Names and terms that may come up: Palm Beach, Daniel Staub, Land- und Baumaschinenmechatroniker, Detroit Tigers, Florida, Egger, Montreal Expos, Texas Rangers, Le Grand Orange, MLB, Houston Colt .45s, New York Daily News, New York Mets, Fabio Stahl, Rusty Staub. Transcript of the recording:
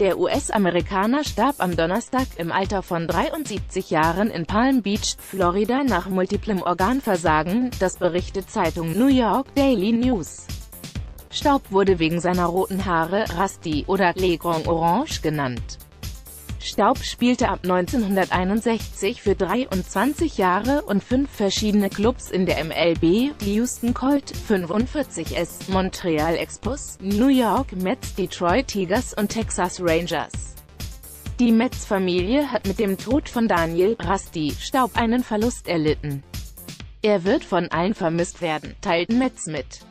Der US-Amerikaner starb am Donnerstag im Alter von 73 Jahren in Palm Beach, Florida nach multiplem Organversagen, das berichtet Zeitung New York Daily News. Staub wurde wegen seiner roten Haare Rusty oder Le Grand Orange genannt. Staub spielte ab 1961 für 23 Jahre und 5 verschiedene Clubs in der MLB, Houston Colt .45s, Montreal Expos, New York Mets, Detroit Tigers und Texas Rangers. Die Mets-Familie hat mit dem Tod von Daniel „Rusty“ Staub einen Verlust erlitten. Er wird von allen vermisst werden, teilten Mets mit.